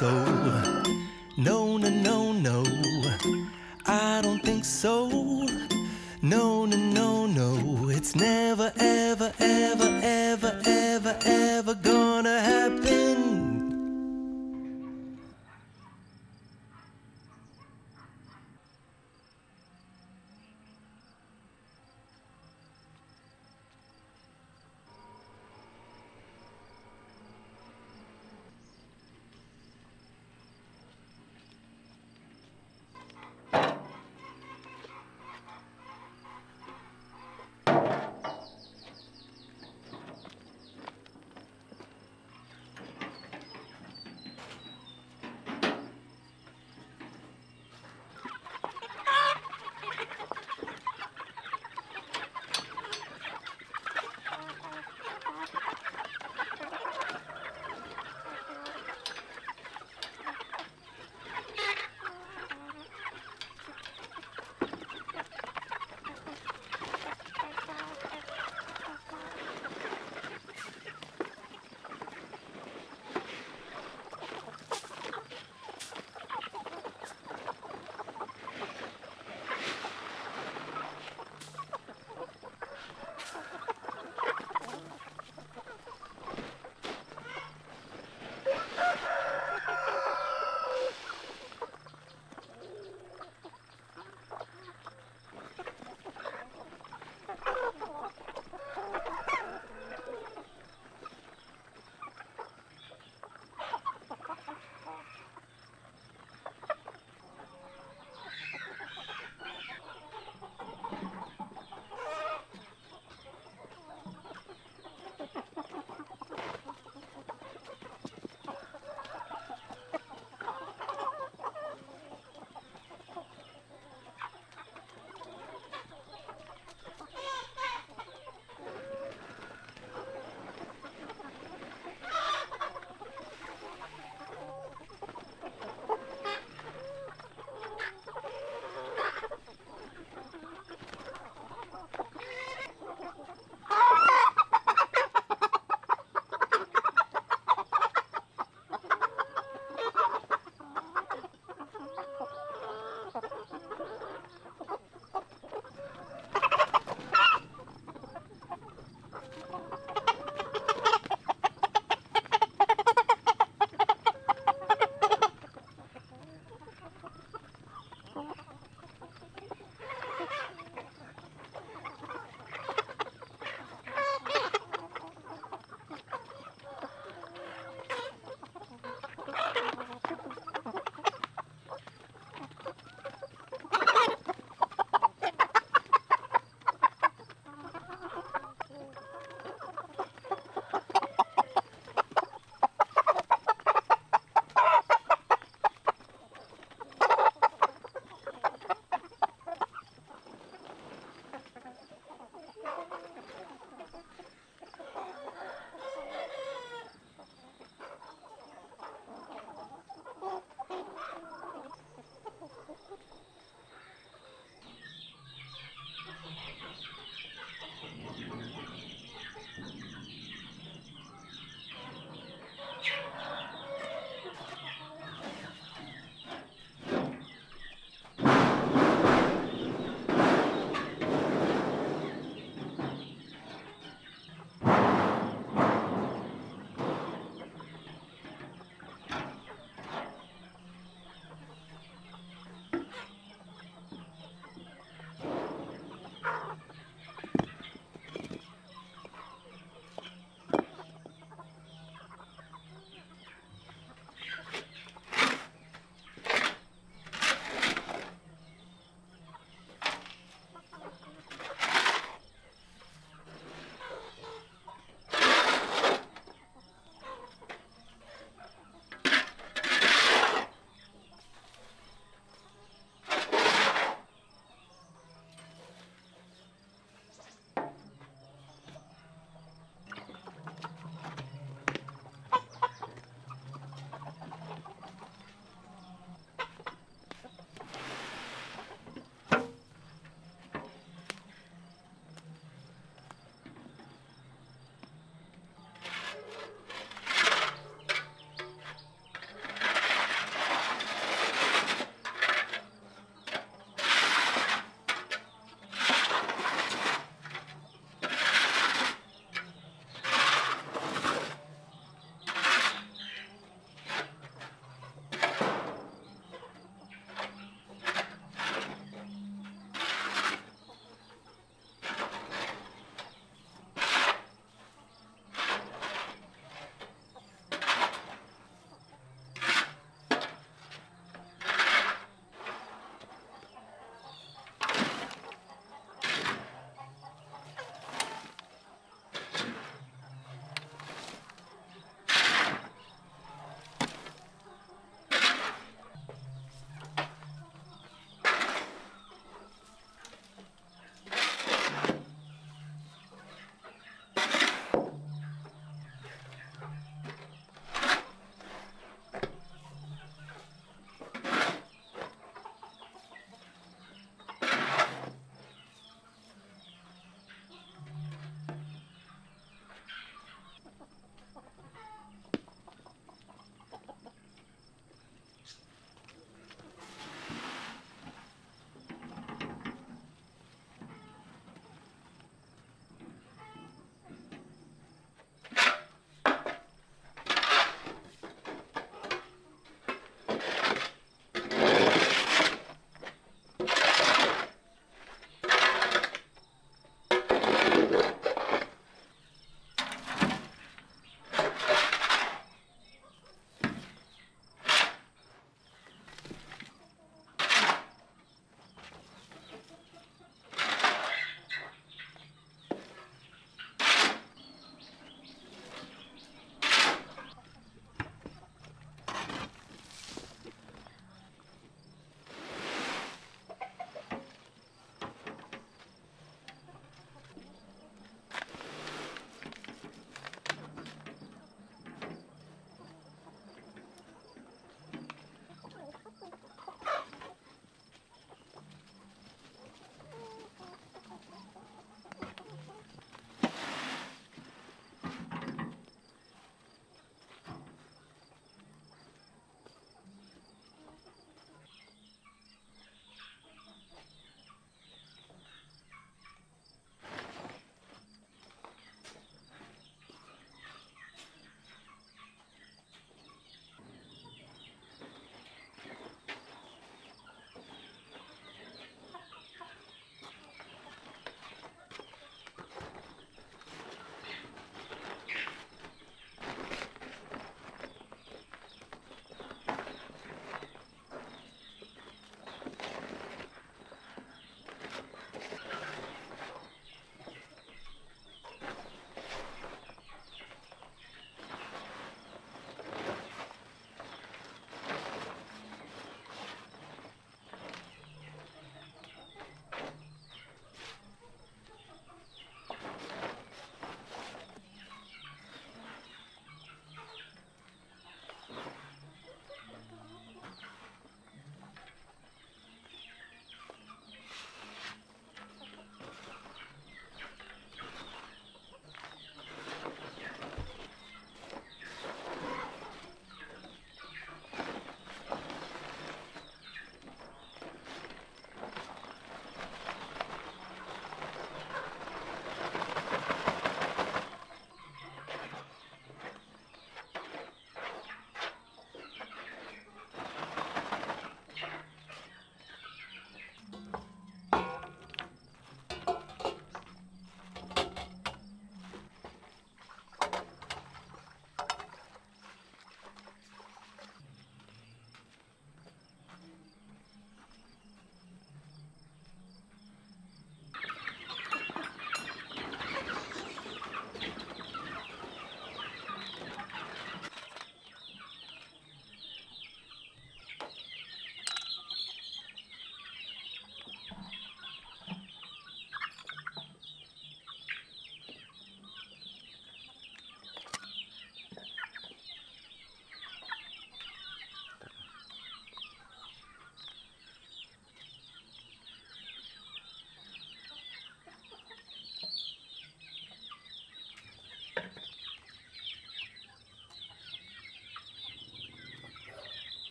so. No, no, no, no, I don't think so. No, no, no, no, it's never, ever, ever, ever, ever, ever gonna happen.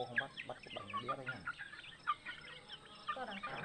cô không bắt bằng đĩa đấy hả? Có đằng sau.